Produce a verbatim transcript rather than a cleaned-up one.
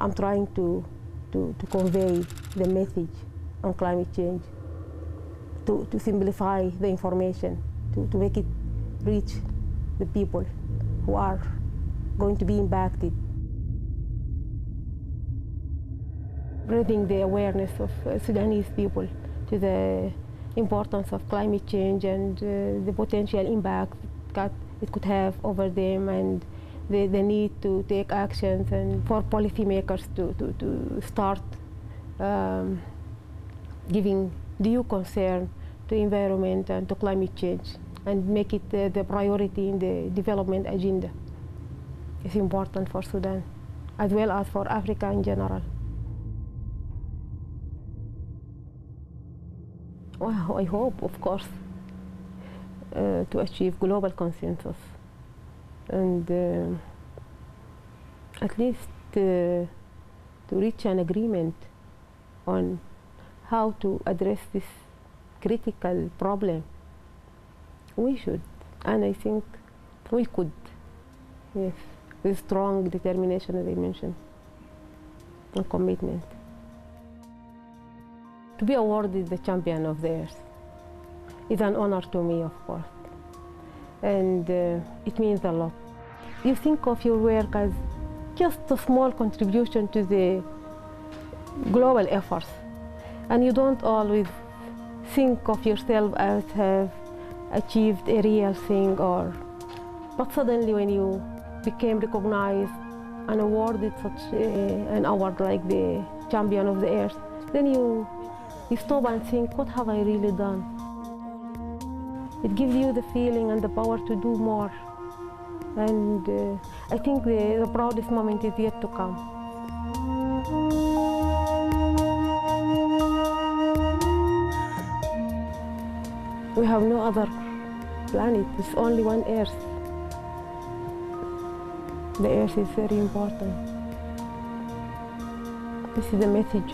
I'm trying to, to, to convey the message on climate change, to, to simplify the information, to, to make it reach the people who are going to be impacted. Raising the awareness of uh, Sudanese people to the importance of climate change and uh, the potential impact that it could have over them, and the, the need to take actions, and for policymakers to, to, to start um, giving due concern to environment and to climate change, and make it uh, the priority in the development agenda. It's important for Sudan, as well as for Africa in general. Well, I hope, of course, uh, to achieve global consensus, and uh, at least uh, to reach an agreement on how to address this critical problem. We should, and I think we could, yes, with strong determination, as I mentioned, and commitment. To be awarded the Champion of the Earth is an honor to me, of course, and uh, it means a lot. You think of your work as just a small contribution to the global efforts, and you don't always think of yourself as have achieved a real thing, or, but suddenly when you became recognized and awarded such a, an award like the Champion of the Earth, then you You stop and think, what have I really done? It gives you the feeling and the power to do more. And uh, I think the, the proudest moment is yet to come. We have no other planet, it's only one Earth. The Earth is very important. This is the message.